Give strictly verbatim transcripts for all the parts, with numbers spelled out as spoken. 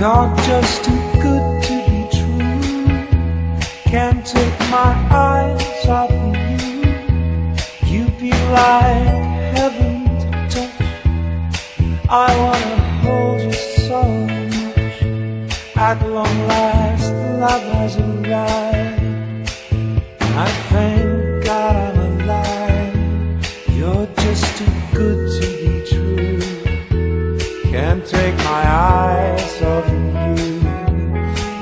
You're just too good to be true. Can't take my eyes off of you. You be like heaven to touch. I wanna hold you so much. At long last, love has arrived. I thank God I'm alive. You're just too good to be true. Can't take my eyes off of you.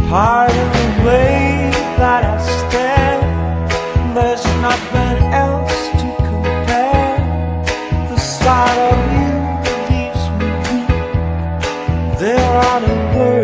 Part of the way that I stand, there's nothing else to compare. The sight of you leaves me weak. There are no words.